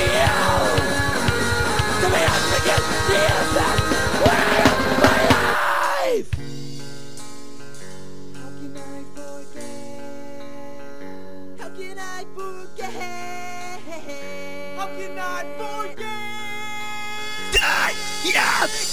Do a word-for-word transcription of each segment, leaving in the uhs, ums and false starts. you! To be honest with you, the impact of my life! How can I forget? How can I forget? How can I forget? Die! Yes!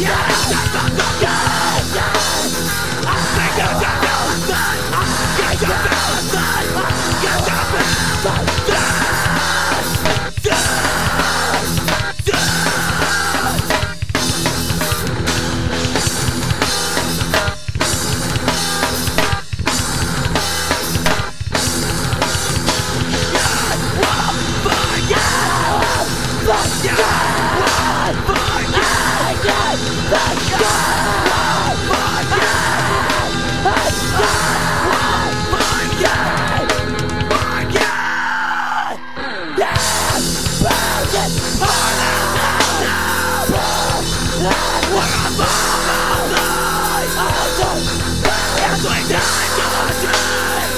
We're on the line. I'm going to die.